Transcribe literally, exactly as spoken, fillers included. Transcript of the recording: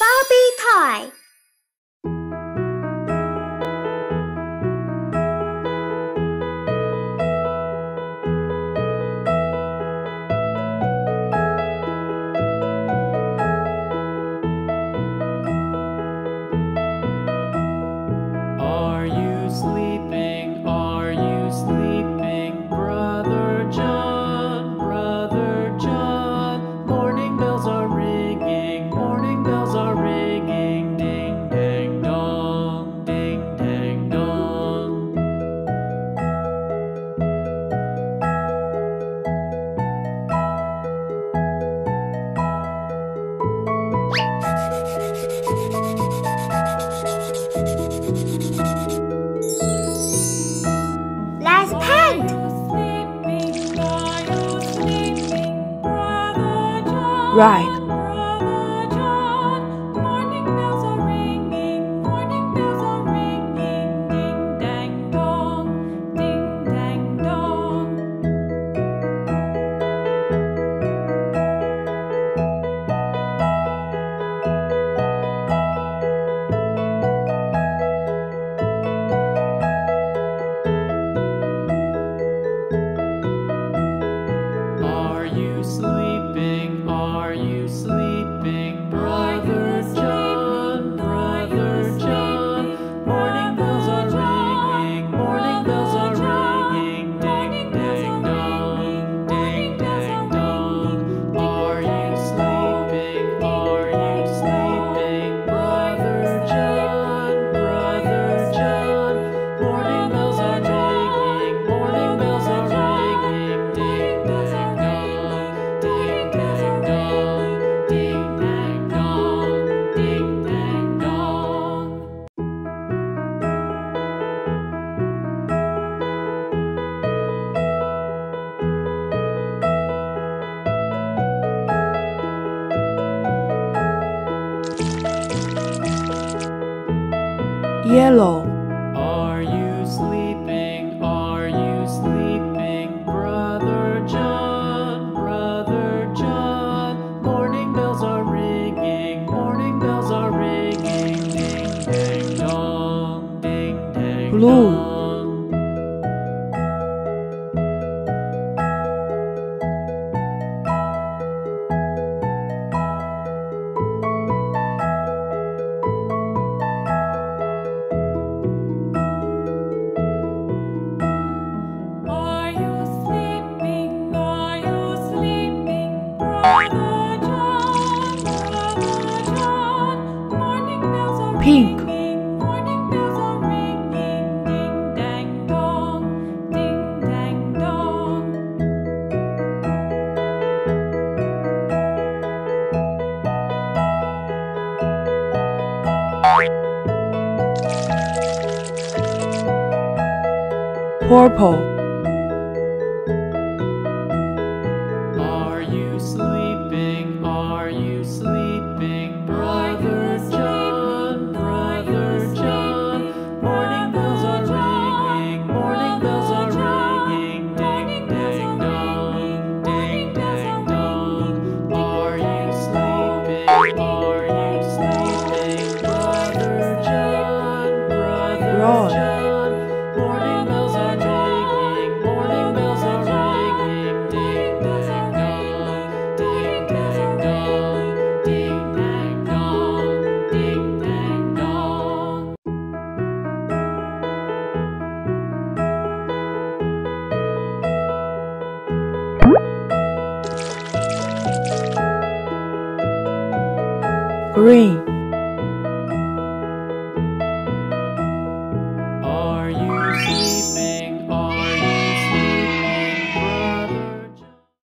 Bobbi Toy. Right. Yellow. Are you sleeping? Are you sleeping? Brother John, Brother John. Morning bells are ringing, morning bells are ringing. Ding, ding, dong, ding, ding, blue. Dong. Pink. Purple. Green.